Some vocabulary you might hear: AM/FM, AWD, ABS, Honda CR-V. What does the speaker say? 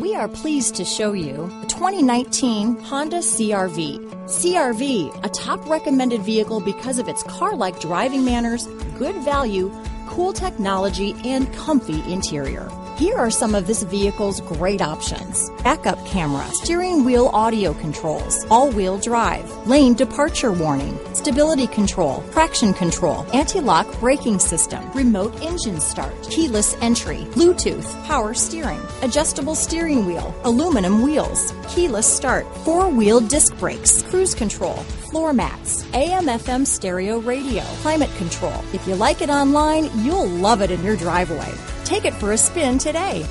We are pleased to show you the 2019 Honda CR-V. CR-V, a top recommended vehicle because of its car-like driving manners, good value, cool technology, and comfy interior. Here are some of this vehicle's great options: backup camera, steering wheel audio controls, all-wheel drive, lane departure warning, stability control, traction control, anti-lock braking system, remote engine start, keyless entry, Bluetooth, power steering, adjustable steering wheel, aluminum wheels, keyless start, four-wheel disc brakes, cruise control, floor mats, AM/FM stereo radio, climate control. If you like it online, you'll love it in your driveway. Take it for a spin today.